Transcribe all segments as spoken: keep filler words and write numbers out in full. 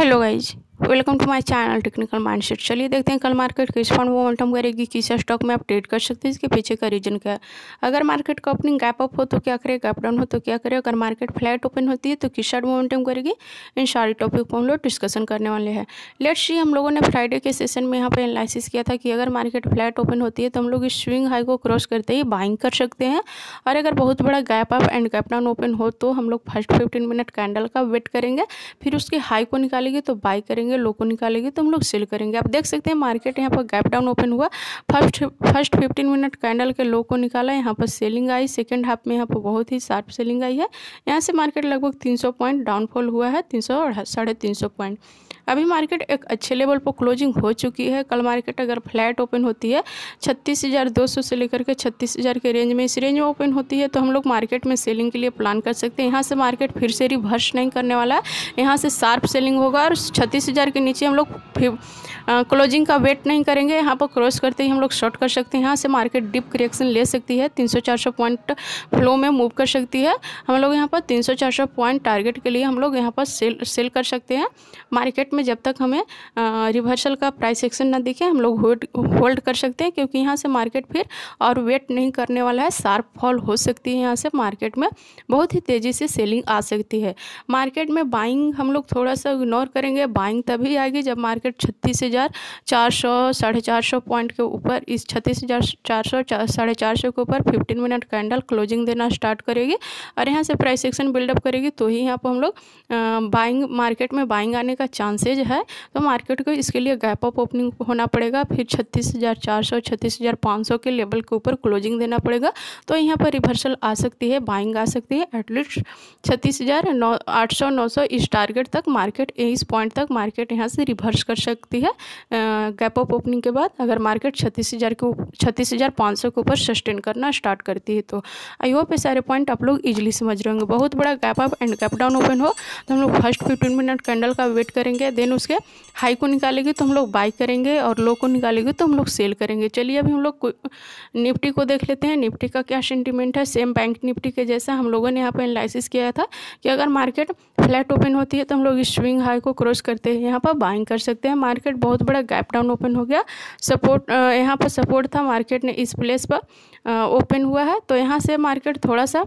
Hello guys, welcome to my channel technical mindset. चलिए देखते हैं कल मार्केट किस फंड मोमेंटम करेगी, किस स्टॉक में आप ट्रेड कर सकते हैं, इसके पीछे का रीजन क्या है। अगर मार्केट का ओपनिंग गैप अप हो तो क्या करे, गैप डाउन हो तो क्या करे, अगर मार्केट फ्लैट ओपन होती है तो किस साइड मोमेंटम करेगी, इन सारे टॉपिक पर हम लोग डिस्कशन करने वाले हैं। लेट्स सी, हम लोगों ने फ्राइडे के सेशन में यहाँ पर एनालिसिस किया था कि अगर मार्केट फ्लैट ओपन होती है तो हम लोग इस स्विंग हाई को क्रॉस करते ही बाइंग कर सकते हैं, और अगर बहुत बड़ा gap up and gap down open हो तो हम लोग फर्स्ट फिफ्टीन मिनट कैंडल का वेट करेंगे, फिर उसके हाई को निकालेंगे तो बाई करेंगे, लो को निकालेगी तो हम लोग सेल करेंगे। आप देख सकते हैं मार्केट यहाँ पर गैप डाउन ओपन हुआ, first first fifteen minute candle के लो को निकाला, यहाँ पर सेलिंग आई, सेकंड हाफ में यहाँ पर बहुत ही शार्प सेलिंग आई है। यहाँ से मार्केट लगभग तीन सौ पॉइंट डाउनफॉल हुआ है, तीन सौ साढ़े तीन सौ पॉइंट। अभी मार्केट एक अच्छे लेवल पर क्लोजिंग हो चुकी है। कल मार्केट अगर फ्लैट ओपन होती है छत्तीस हज़ार दो सौ से लेकर के छत्तीस हज़ार के रेंज में, इस रेंज में ओपन होती है तो हम लोग मार्केट में सेलिंग के लिए प्लान कर सकते हैं। यहाँ से मार्केट फिर से रिवर्स नहीं करने वाला है, यहाँ से शार्प सेलिंग होगा और छत्तीस हज़ार के नीचे हम लोग क्लोजिंग का वेट नहीं करेंगे, यहाँ पर क्रॉस करते ही हम लोग शॉर्ट कर सकते हैं। यहाँ से मार्केट डिप करेक्शन ले सकती है, तीन सौ चार सौ पॉइंट फ्लो में मूव कर सकती है। हम लोग यहाँ पर तीन सौ चार सौ पॉइंट टारगेट के लिए हम लोग यहाँ पर सेल सेल कर सकते हैं। मार्केट में जब तक हमें रिवर्सल का प्राइस एक्शन ना दिखे हम लोग होल्ड होल्ड कर सकते हैं, क्योंकि यहाँ से मार्केट फिर और वेट नहीं करने वाला है, शार्प फॉल हो सकती है। यहाँ से मार्केट में बहुत ही तेज़ी से सेलिंग आ सकती है। मार्केट में बाइंग हम लोग थोड़ा सा इग्नोर करेंगे, बाइंग तभी आएगी जब मार्केट छत्तीस हज़ार चार सौ साढ़े चार सौ पॉइंट के ऊपर, इस छत्तीस हज़ार चार सौ साढ़े चार सौ के ऊपर फिफ्टीन मिनट कैंडल क्लोजिंग देना स्टार्ट करेगी और यहाँ से प्राइस एक्शन बिल्डअप करेगी, तो ही यहाँ पर हम लोग बाइंग, मार्केट में बाइंग आने का चांसेज है। तो मार्केट को इसके लिए गैप अप ओपनिंग होना पड़ेगा, फिर छत्तीस हज़ार चार सौ छत्तीस हज़ार पाँच सौ के लेवल के ऊपर क्लोजिंग देना पड़ेगा, तो यहाँ पर रिवर्सल आ सकती है, बाइंग आ सकती है। एटलीस्ट छत्तीस हज़ार नौ आठ सौ नौ सौ इस टारगेट तक मार्केट, इस पॉइंट तक मार्केट यहाँ से रिवर्स कर सकती है गैप अप ओपनिंग के बाद, अगर मार्केट छत्तीस हज़ार के छत्तीस हज़ार पाँच सौ के ऊपर सस्टेन करना स्टार्ट करती है। तो आई होप ये सारे पॉइंट आप लोग इजीली समझ रहे होंगे। बहुत बड़ा gap up and gap down open हो तो हम लोग फर्स्ट फिफ्टीन मिनट कैंडल का वेट करेंगे, देन उसके हाई को निकालेगी तो हम लोग बाई करेंगे और लो को निकालेगी तो हम लोग सेल करेंगे। चलिए अभी हम लोग निफ्टी को देख लेते हैं, निफ्टी का क्या सेंटिमेंट है। सेम बैंक निफ्टी के जैसा हम लोगों ने यहाँ पर एनालिसिस किया था कि अगर मार्केट फ्लैट ओपन होती है तो हम लोग स्विंग हाई को क्रॉस करते हैं, यहाँ पर बाइंग कर सकते हैं। मार्केट बहुत बड़ा गैप डाउन ओपन हो गया, सपोर्ट यहाँ पर सपोर्ट था, मार्केट ने इस प्लेस पर ओपन हुआ है, तो यहाँ से मार्केट थोड़ा सा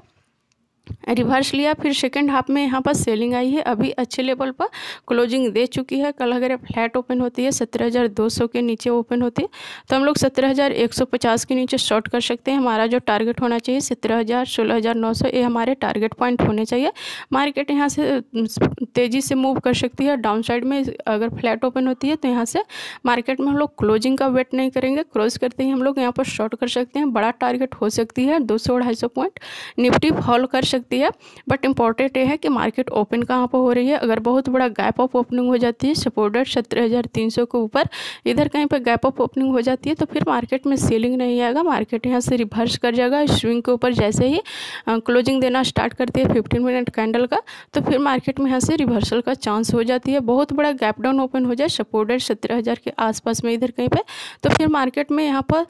रिवर्स लिया, फिर सेकंड हाफ में यहाँ पर सेलिंग आई है, अभी अच्छे लेवल पर क्लोजिंग दे चुकी है। कल अगर फ्लैट ओपन होती है सत्रह हज़ार दो सौ के नीचे ओपन होती है तो हम लोग सत्रह हज़ार एक सौ पचास के नीचे शॉर्ट कर सकते हैं। हमारा जो टारगेट होना चाहिए सत्रह हज़ार सोलह हज़ार नौ सौ, ये हमारे टारगेट पॉइंट होने चाहिए। मार्केट यहाँ से तेज़ी से मूव कर सकती है डाउन साइड में, अगर फ्लैट ओपन होती है तो यहाँ से मार्केट में हम लोग क्लोजिंग का वेट नहीं करेंगे, क्रॉस करते ही हम लोग यहाँ पर शॉर्ट कर सकते हैं। बड़ा टारगेट हो सकती है दो सौ ढाई सौ पॉइंट निफ्टी फॉल कर सकती है, बट इंपॉर्टेंट ये है कि मार्केट ओपन कहाँ पर हो रही है। अगर बहुत बड़ा गैप अप ओपनिंग हो जाती है सपोर्टेड सत्रह हज़ार तीन सौ के ऊपर, इधर कहीं पर गैप अप ओपनिंग हो जाती है तो फिर मार्केट में सेलिंग नहीं आएगा, मार्केट यहाँ से रिवर्स कर जाएगा। स्विंग के ऊपर जैसे ही क्लोजिंग देना स्टार्ट करती है फिफ्टीन मिनट कैंडल का, तो फिर मार्केट में यहाँ से रिवर्सल का चांस हो जाती है। बहुत बड़ा गैप डाउन ओपन हो जाए सपोर्टेड सत्रह हज़ार के आसपास में, इधर कहीं पर तो फिर मार्केट में यहाँ पर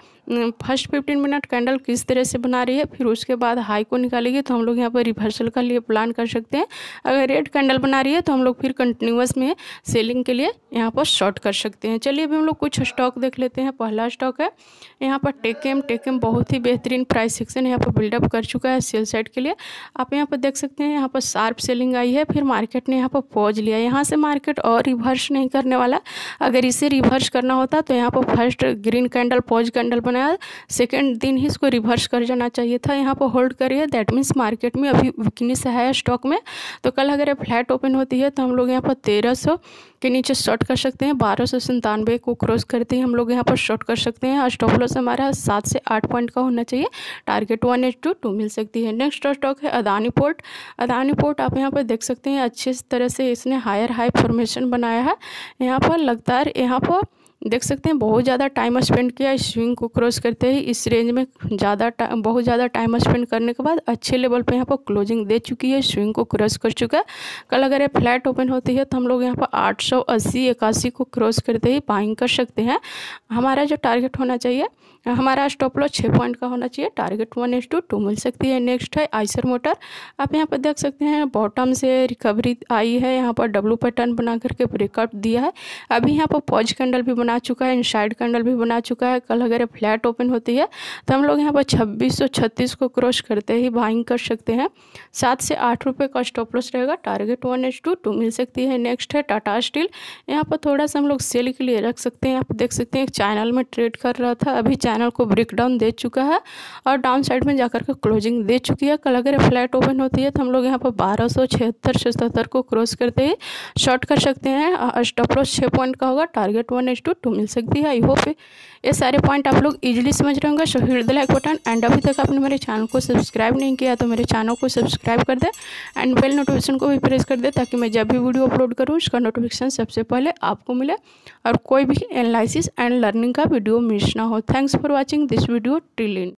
फर्स्ट फिफ्टीन मिनट कैंडल किस तरह से बना रही है, फिर उसके बाद हाई को निकालेगी तो हम लोग यहाँ पर रिवर्सल का लिए प्लान कर सकते हैं। अगर रेड कैंडल बना रही है तो हम लोग फिर कंटिन्यूअस में सेलिंग के लिए यहाँ पर शॉर्ट कर सकते हैं। चलिए अभी हम लोग कुछ स्टॉक देख लेते हैं। पहला स्टॉक है यहाँ पर टेकेम। टेकेम बहुत ही बेहतरीन प्राइस सेक्शन यहाँ पर बिल्डअप कर चुका है सेल साइड के लिए। आप यहाँ पर देख सकते हैं यहाँ पर शार्प सेलिंग आई है, फिर मार्केट ने यहाँ पर पॉज लिया, यहाँ से मार्केट और रिवर्स नहीं करने वाला। अगर इसे रिवर्स करना होता तो यहाँ पर first green candle pause candle बनाया, सेकेंड दिन ही इसको रिवर्स कर जाना चाहिए था, यहाँ पर होल्ड करिए। दैट मीन्स मार्केट में अभी वीकनेस है स्टॉक में, तो कल अगर फ्लैट ओपन होती है तो हम लोग यहाँ पर तेरह सौ के नीचे शॉर्ट कर सकते हैं, बारह सौ संतानवे को क्रॉस करते हैं हम लोग यहाँ पर शॉर्ट कर सकते हैं। स्टॉप लॉस हमारा सात से आठ पॉइंट का होना चाहिए, target one H to two मिल सकती है। नेक्स्ट स्टॉक है अदानी पोर्ट। अदानी पोर्ट आप यहाँ पर देख सकते हैं अच्छे तरह से इसने हायर हाई फॉर्मेशन बनाया है, यहाँ पर लगातार यहाँ पर देख सकते हैं बहुत ज़्यादा टाइम स्पेंड किया इस स्विंग को क्रॉस करते ही। इस रेंज में ज़्यादा बहुत ज़्यादा टाइम स्पेंड करने के बाद अच्छे लेवल पे यहाँ पर क्लोजिंग दे चुकी है, स्विंग को क्रॉस कर चुका है। कल अगर ये फ्लैट ओपन होती है तो हम लोग यहाँ पर आठ सौ अस्सी इक्यासी को क्रॉस करते ही बाइंग कर सकते हैं। हमारा जो टारगेट होना चाहिए, हमारा स्टॉप लॉस छः पॉइंट का होना चाहिए, target one is to two मिल सकती है। नेक्स्ट है आइशर मोटर। आप यहाँ पर देख सकते हैं बॉटम से रिकवरी आई है, यहाँ पर डब्लू पैटर्न बना करके ब्रेकआउट दिया है। अभी यहाँ पर पॉज कैंडल भी बना चुका है, इनसाइड कैंडल भी बना चुका है। कल अगर फ्लैट ओपन होती है तो हम लोग यहाँ पर छब्बीस सौ छत्तीस को क्रॉस करते ही बाइंग कर सकते हैं। सात से आठ रुपये का स्टॉप लॉस रहेगा, target one is to two मिल सकती है। नेक्स्ट है टाटा स्टील। यहाँ पर थोड़ा सा हम लोग सेल के लिए रख सकते हैं। आप देख सकते हैं चैनल में ट्रेड कर रहा था, अभी चैनल को ब्रेकडाउन दे चुका है और डाउन साइड में जाकर के क्लोजिंग दे चुकी है। कल अगर फ्लैट ओपन होती है तो हम लोग यहाँ पर बारह सौ छिहत्तर सतहत्तर को क्रॉस करते ही शॉर्ट कर सकते हैं। स्टॉप लॉस छः पॉइंट का होगा, target one H to two मिल सकती है। आई होप ये सारे पॉइंट आप लोग इजीली समझ रहे होंगे। So hit the like button and अभी तक आपने मेरे चैनल को सब्सक्राइब नहीं किया तो मेरे चैनल को सब्सक्राइब कर दे एंड बेल नोटिफिकेशन को भी प्रेस कर दे ताकि मैं जब भी वीडियो अपलोड करूँ उसका नोटिफिकेशन सबसे पहले आपको मिले और कोई भी एनालिसिस एंड लर्निंग का वीडियो मिस ना हो। Thanks for watching this video till and.